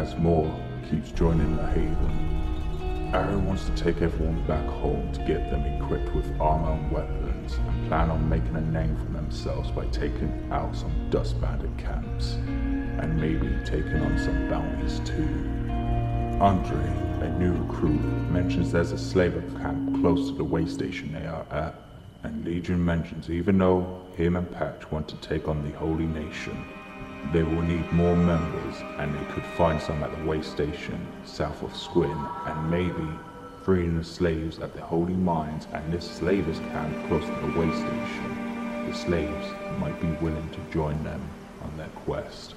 as more keeps joining the Haven. Aaron wants to take everyone back home to get them equipped with armor and weapons and plan on making a name for themselves by taking out some Dust Bandit camps and maybe taking on some bounties too. Andre, a new recruit, mentions there's a slaver camp close to the way station they are at, and Legion mentions even though him and Patch want to take on the Holy Nation, they will need more members and they could find some at the way station south of Squin, and maybe freeing the slaves at the Holy Mines and this slavers camp close to the way station. The slaves might be willing to join them on their quest.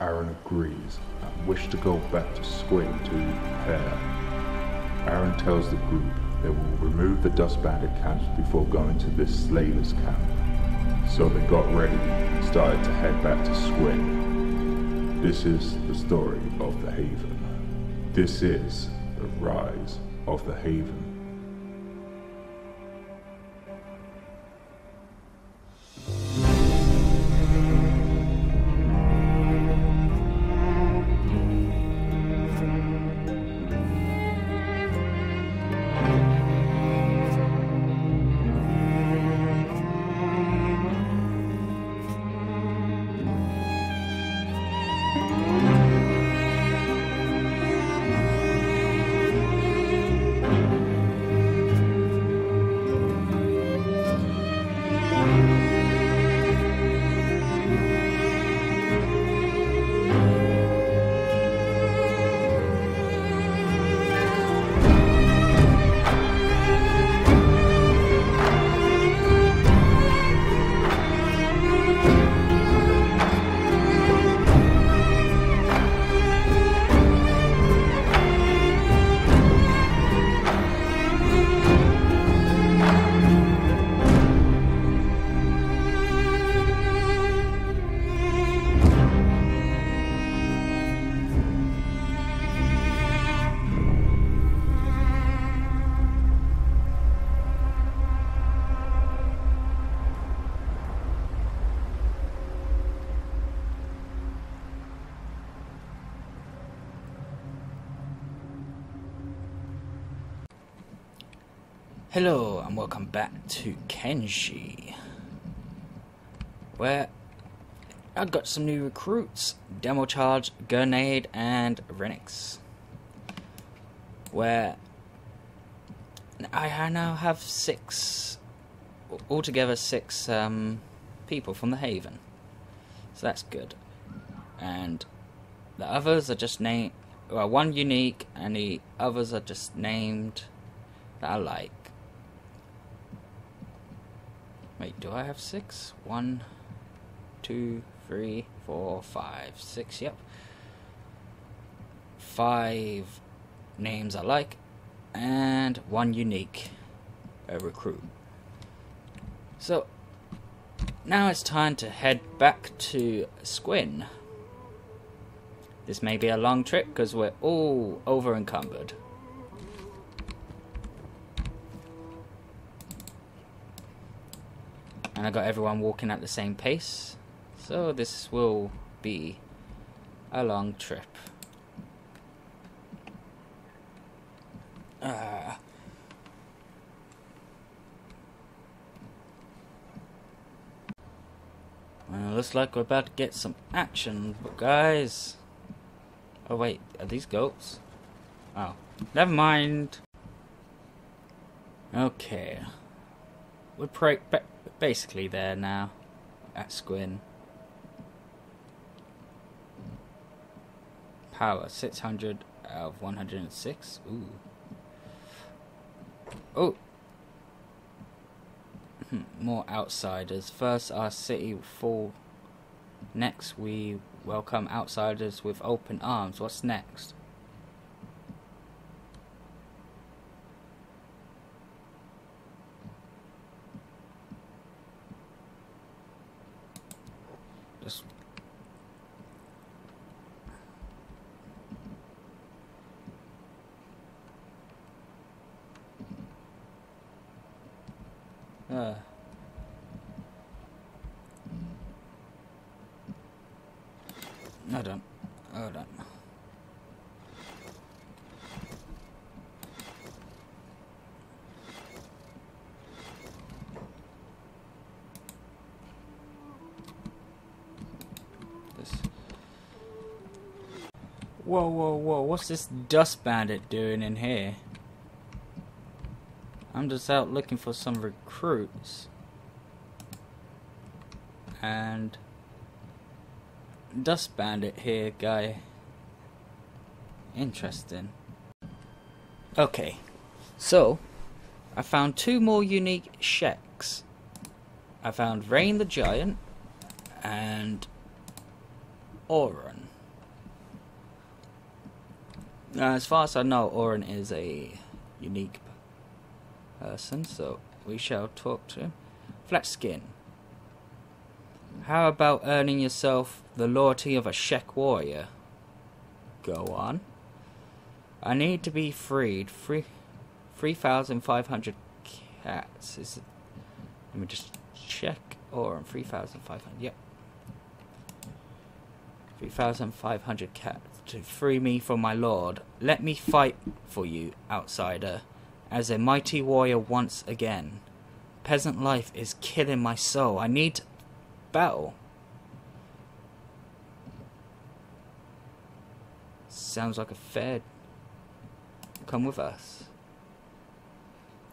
Aaron agrees and wishes to go back to Squin to prepare. Aaron tells the group they will remove the Dust Bandit camps before going to this slaver's camp. So they got ready and started to head back to Squin. This is the story of the Haven. This is the rise of the Haven. Hello and welcome back to Kenshi, where I've got some new recruits, Demo Charge, Grenade and Renix, where I now have altogether six people from the Haven, so that's good. And the others are just named, well, one unique and the others are just named that I like. Wait, do I have six? 1, 2, 3, 4, 5, 6, yep. 5 names I like, and 1 unique recruit. So, now it's time to head back to Squin. This may be a long trip because we're all over encumbered. And I got everyone walking at the same pace, so this will be a long trip. Well, looks like we're about to get some action, but guys. Oh wait, are these goats? Oh, never mind. Okay, we're basically there now, at Squin. Power, 600 out of 106, ooh. Oh! More outsiders. First our city will fall. Next we welcome outsiders with open arms. What's next? Hold on. Whoa, whoa, whoa, what's this Dust Bandit doing in here? I'm just out looking for some recruits. And Dust Bandit here, guy. Interesting. Okay, so I found two more unique sheks. I found Rain the Giant and Auron. Now, as far as I know, Auron is a unique person, so we shall talk to him. Flat Skin. How about earning yourself the loyalty of a Shek warrior? Go on. I need to be freed. 3,500 cats. Is it? Let me just check. Or 3,500. Yep. 3,500 cats to free me from my lord. Let me fight for you, outsider, as a mighty warrior once again. Peasant life is killing my soul. I need to battle. Sounds like a fair. Come with us.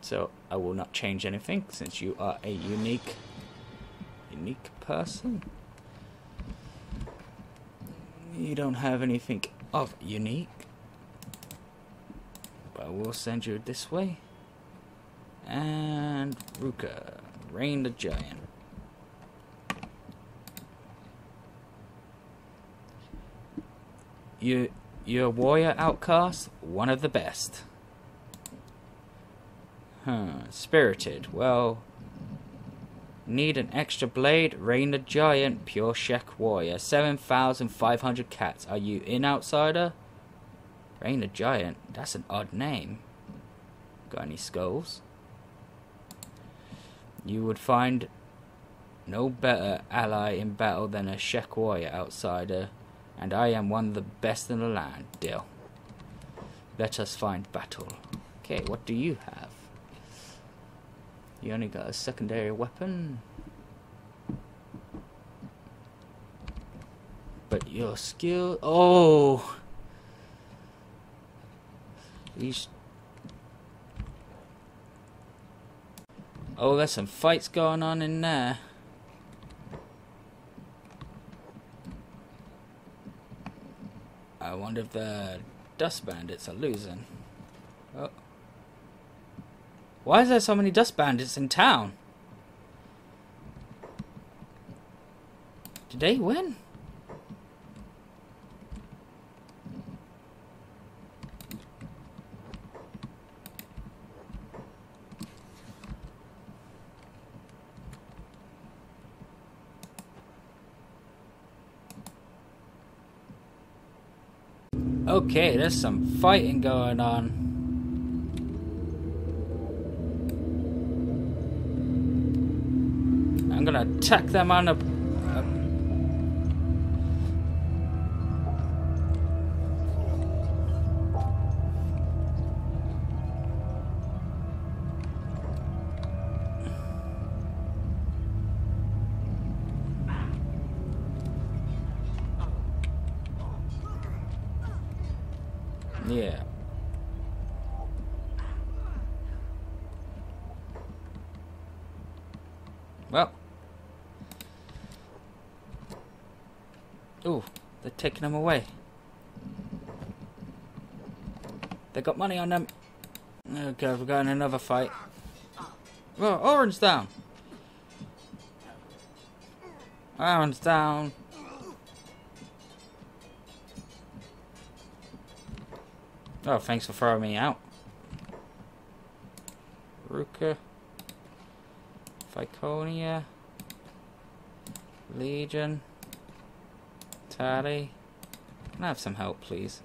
So I will not change anything since you are a unique person. You don't have anything of unique, but I will send you this way. And Ruka, Rain the Giant. You're a warrior outcast, one of the best. Spirited. Well, need an extra blade? Rain the Giant, pure Shek warrior. 7,500 cats. Are you in, outsider? Rain the Giant. That's an odd name. Got any skulls? You would find no better ally in battle than a Shek warrior, outsider. And I am one of the best in the land. Deal. Let us find battle. Okay, what do you have? You only got a secondary weapon. But your skill... Oh! Oh, there's some fights going on in there. I wonder if the Dust Bandits are losing. Oh. Why is there so many Dust Bandits in town? Did they win? Okay, there's some fighting going on. I'm gonna attack them on Yeah. Well. Ooh, they're taking them away. They got money on them. Okay, we're going another fight. Well, Orange down. Orange down. Oh, thanks for throwing me out. Ruka. Viconia. Legion. Tali. Can I have some help, please?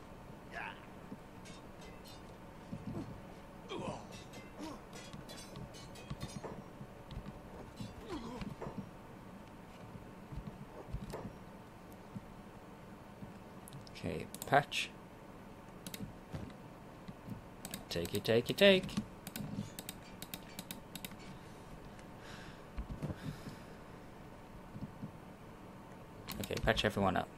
Okay, Patch. Take. Okay, patch everyone up.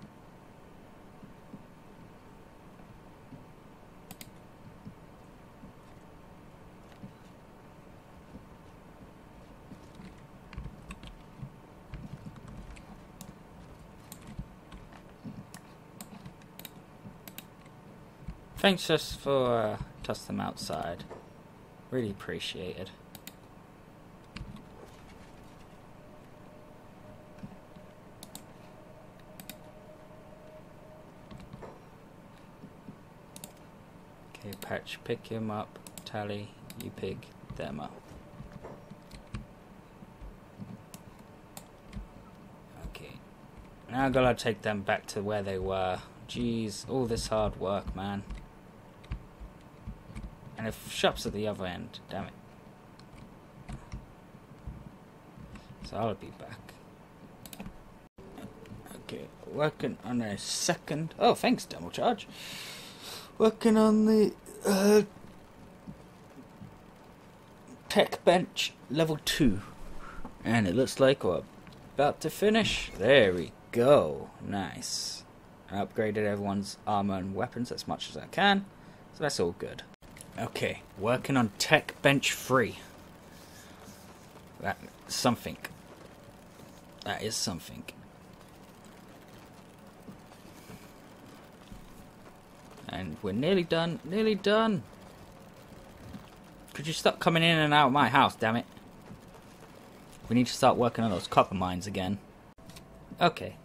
Thanks just for tossing them outside. Really appreciated. Okay, Patch, pick him up. Tali, you pick them up. Okay. Now I gotta take them back to where they were. Jeez, all this hard work, man. And if shop's at the other end, damn it. So I'll be back. Okay, working on a second. Oh, thanks, Demo Charge. Working on the tech bench level 2, and it looks like we're about to finish. There we go. Nice. I upgraded everyone's armor and weapons as much as I can, so that's all good. Okay, working on tech bench 3. That's something. That is something. And we're nearly done, nearly done. Could you stop coming in and out of my house, damn it? We need to start working on those copper mines again. Okay,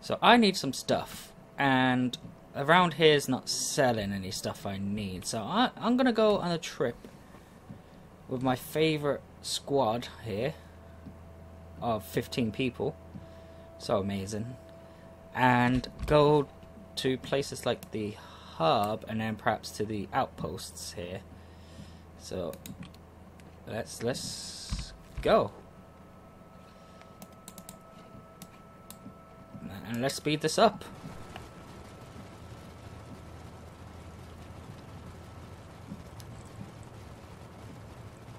so I need some stuff, and around here is not selling any stuff I need, so I'm gonna go on a trip with my favorite squad here of 15 people, so amazing, and go to places like the Hub and then perhaps to the outposts here. So let's go and let's speed this up.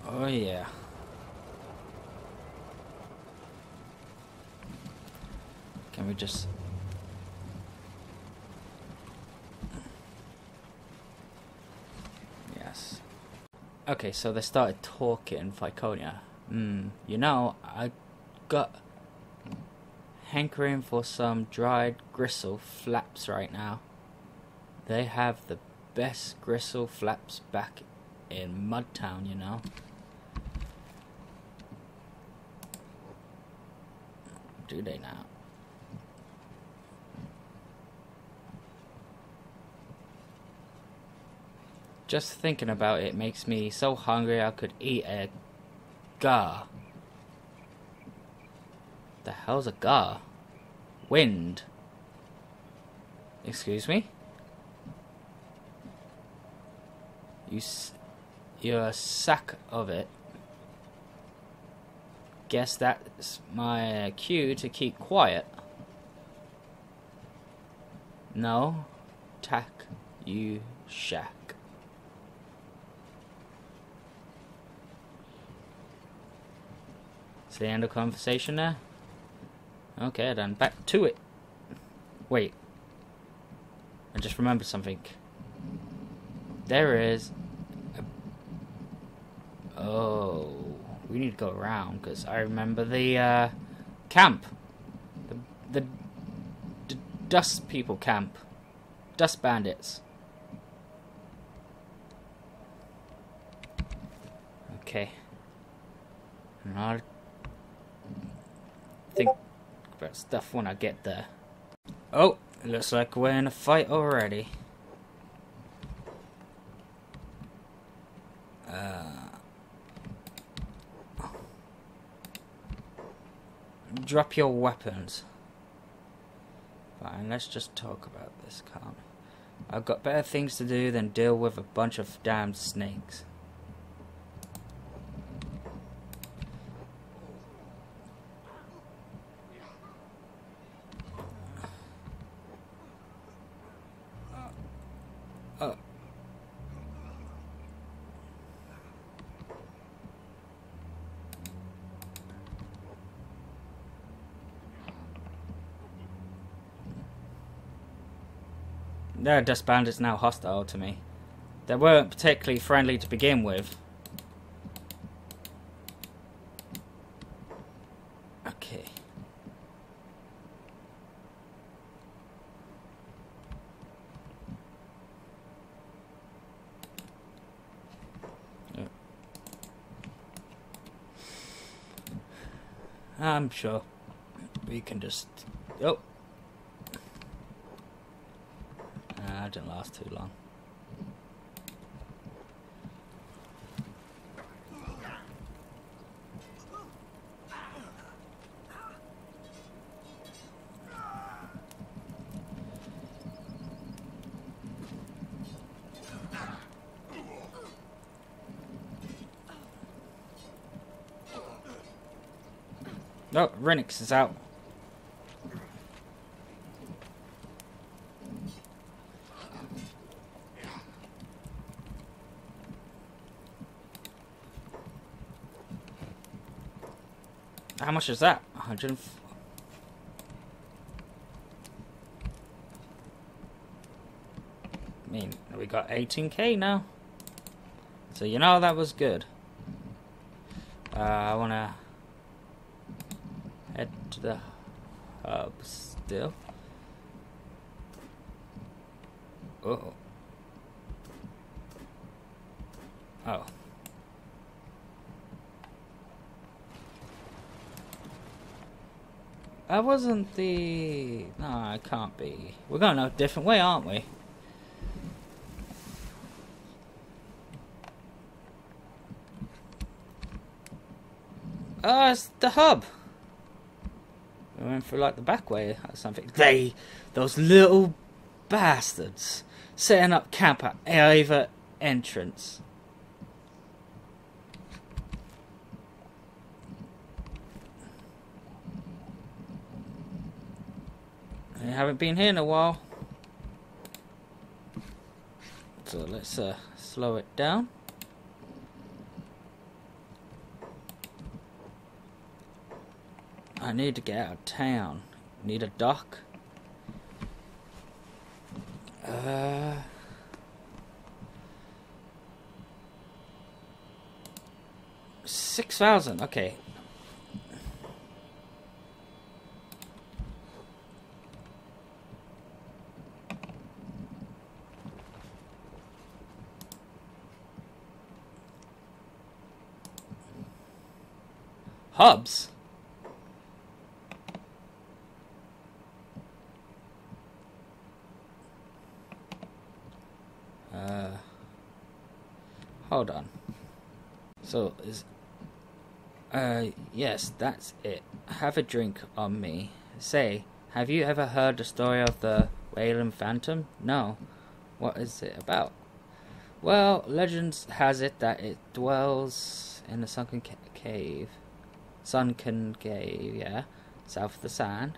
Oh yeah. Can we just okay, so they started talking, Viconia. You know, I got hankering for some dried gristle flaps right now. They have the best gristle flaps back in Mudtown, you know. Do they now? Just thinking about it makes me so hungry I could eat a gar. The hell's a gar? Wind. Excuse me? You're a sack of it. Guess that's my cue to keep quiet. No. Tack. You shack. The end of conversation there. Okay, then back to it. Wait, I just remembered something. There is a... oh, we need to go around because I remember the camp, the dust people camp, Dust Bandits. Okay, not. Think about stuff when I get there. Oh, it looks like we're in a fight already. Drop your weapons. Fine, let's just talk about this, calm. I've got better things to do than deal with a bunch of damned snakes. The Dust Band is now hostile to me. They weren't particularly friendly to begin with. Okay. I'm sure we can just... Oh! I didn't last too long. Oh, Renix is out. How much is that? 104. I mean, we got 18k now. So, you know, that was good. I want to head to the hub still. Oh. Oh. I wasn't the... No, I can't be. We're going a different way, aren't we? Oh, it's the hub. We went through like the back way or something. They, those little bastards, setting up camp at either entrance. I haven't been here in a while, so let's slow it down. I need to get out of town. Need a dock. $6,000. Okay. Hubs. Hold on. So is yes, that's it. Have a drink on me. Say, have you ever heard the story of the Whalen Phantom? No. What is it about? Well, legends has it that it dwells in the sunken cave. Sunken cave, yeah. South of the sand.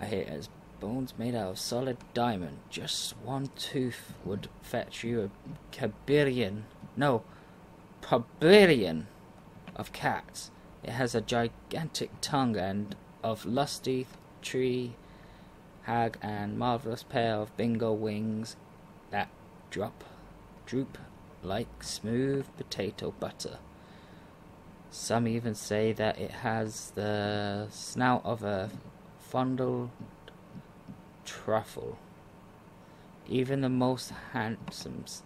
I hear it's bones made out of solid diamond. Just one tooth would fetch you a kabillion. No, pavilion of cats. It has a gigantic tongue and of lusty tree hag and marvelous pair of bingo wings that droop like smooth potato butter. Some even say that it has the snout of a fondled truffle. Even the most handsomest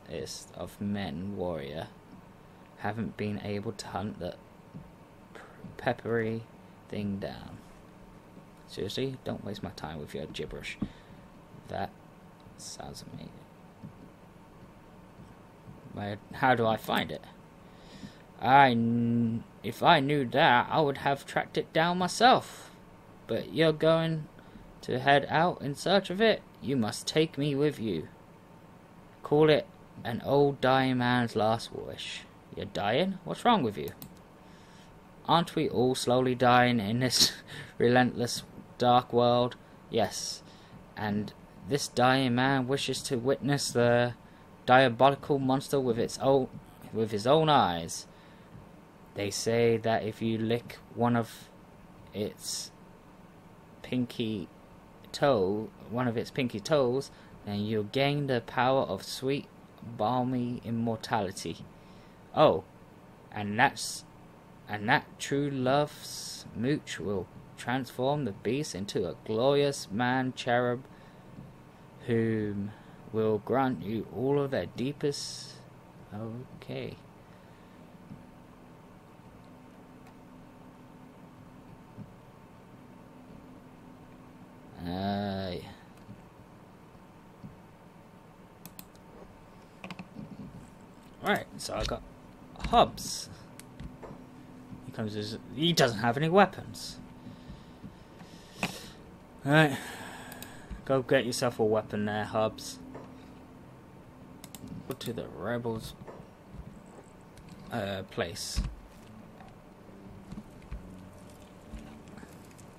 of men, warrior, haven't been able to hunt the peppery thing down. Seriously, don't waste my time with your gibberish. That sounds amazing. How do I find it? If I knew that, I would have tracked it down myself. But you're going to head out in search of it? You must take me with you. Call it an old dying man's last wish. You're dying? What's wrong with you? Aren't we all slowly dying in this relentless dark world? Yes, and this dying man wishes to witness the diabolical monster with his own eyes. They say that if you lick one of its pinky toes, then you'll gain the power of sweet, balmy immortality. Oh, and that true love's mooch will transform the beast into a glorious man cherub, whom will grant you all of their deepest. Okay. Alright, so I got Hubs. He comes as he doesn't have any weapons. Alright. Go get yourself a weapon there, Hubs. Go to the rebels place.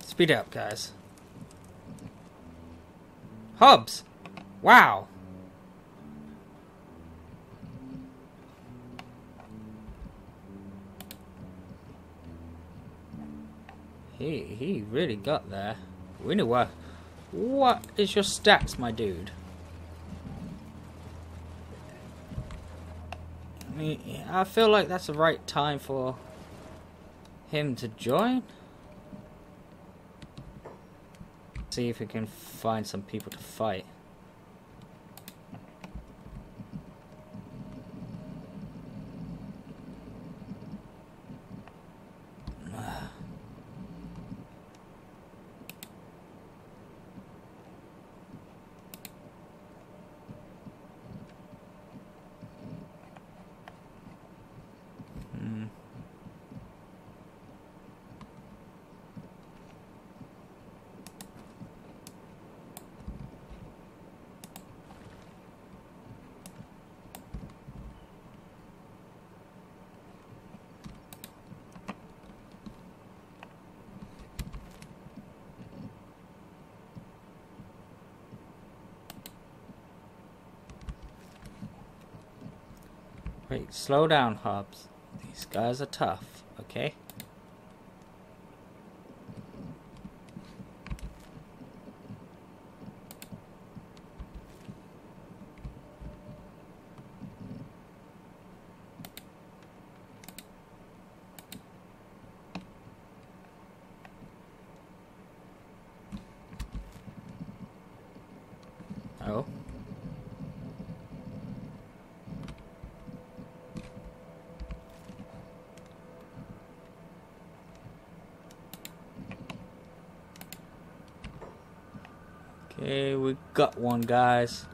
Speed up, guys. Hubs! Wow! He really got there. We knew what. What is your stats, my dude? I mean, I feel like that's the right time for him to join. See if we can find some people to fight. Wait, slow down, Hubs. These guys are tough, okay? Oh. Hey, we got one, guys.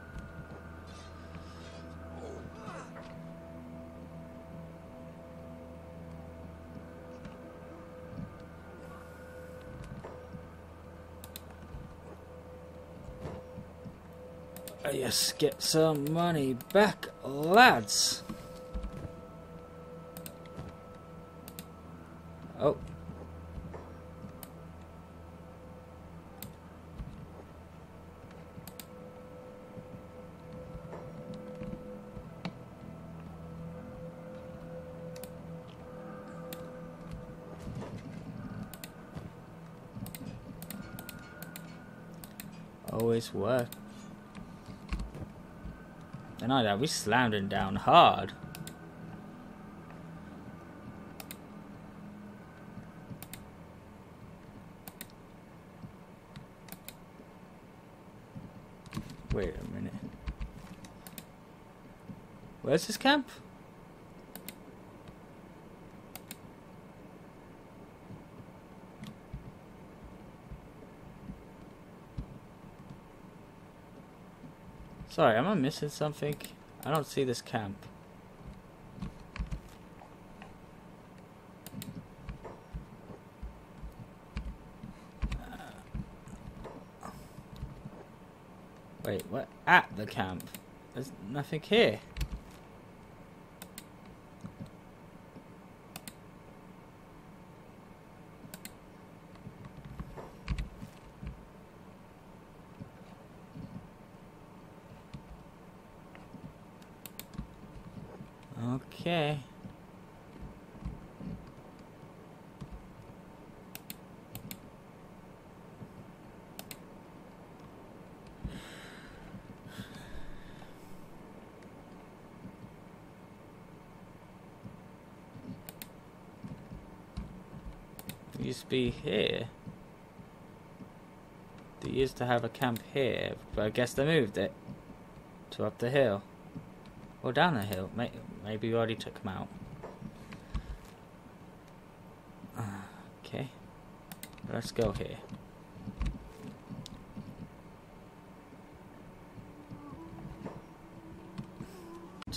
Yes, get some money back, lads. Oh. Always work. And I know we slammed him down hard. Wait a minute. Where's this camp? Sorry, am I missing something? I don't see this camp. Wait, we're at the camp. There's nothing here. Okay. Used to be here. They used to have a camp here, but I guess they moved it to up the hill. Or down the hill. Maybe we already took him out. Okay. Let's go here.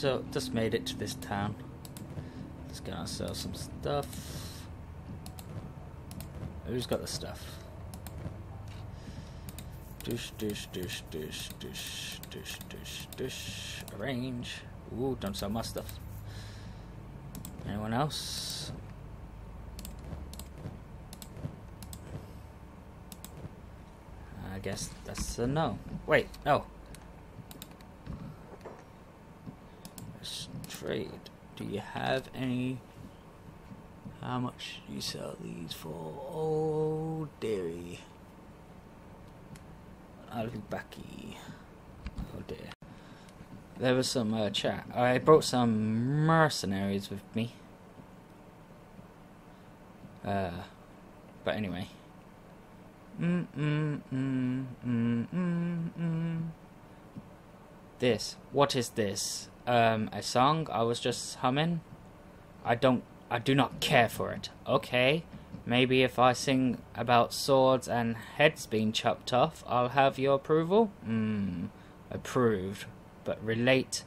So just made it to this town. Just gonna sell some stuff. Who's got the stuff? Dish. Arrange. Ooh, don't sell my stuff. Anyone else? I guess that's a no. Wait, no. Let's trade. Do you have any? How much do you sell these for? Oh, dearie. I'll be backy. Oh dear. There was some chat. I brought some mercenaries with me. But anyway. This. What is this? A song I was just humming? I do not care for it. Okay. Maybe if I sing about swords and heads being chopped off, I'll have your approval? Approved. But relate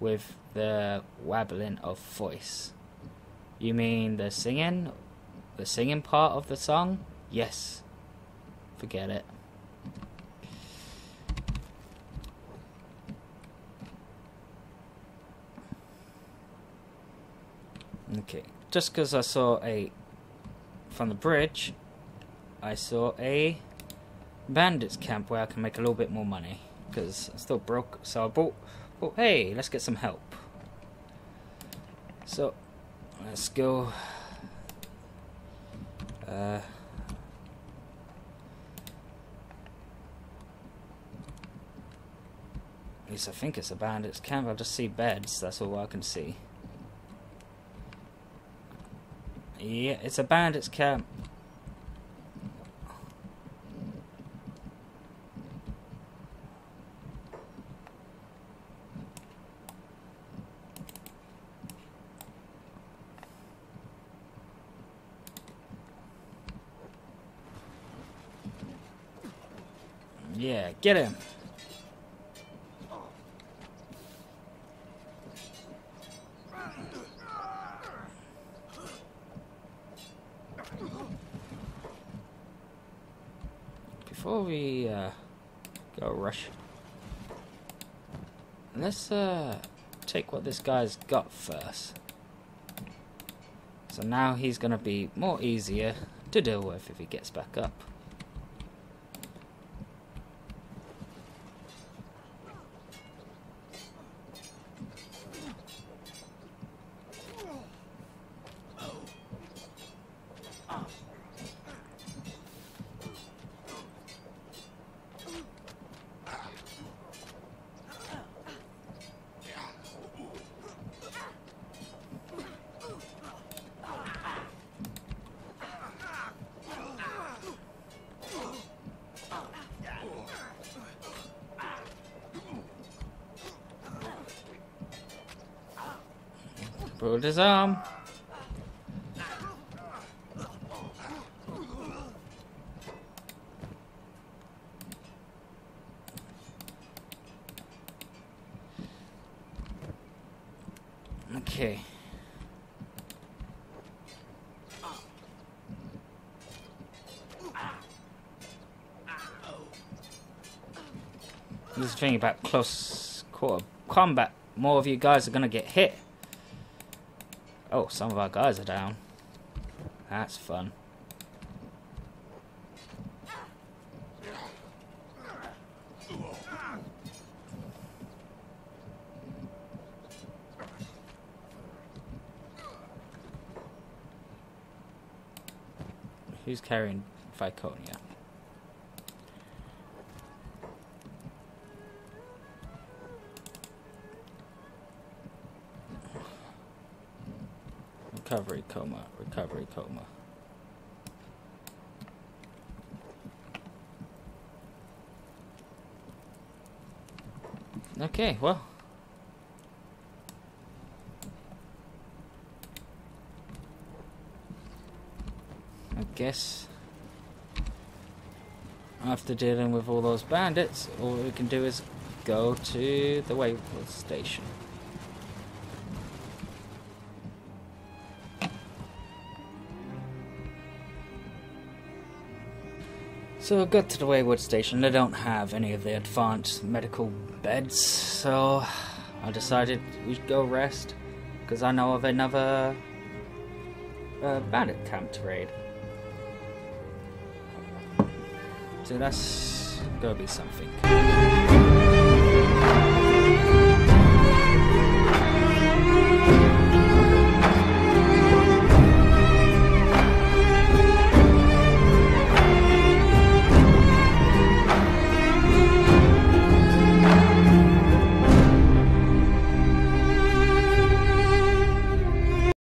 with the wabbling of voice. You mean the singing? The singing part of the song? Yes. Forget it. Okay. Just because I saw a... From the bridge, I saw a bandits camp where I can make a little bit more money because I'm still broke. So I bought. Oh, hey, let's get some help. So let's go. At least I think it's a bandits camp. I just see beds. That's all I can see. Yeah, it's a bandits camp. Yeah, get him. Let's take what this guy's got first. So now he's gonna be more easier to deal with if he gets back up. Pulled his arm. Okay. This thing about close quarter combat. More of you guys are gonna get hit. Oh, some of our guys are down. That's fun. Who's carrying Viconia? Recovery coma. Okay, well. I guess after dealing with all those bandits, all we can do is go to the Waywood station. So I got to the Wayward Station. They don't have any of the advanced medical beds, so I decided we should go rest, because I know of another bandit camp to raid. So that's gonna be something.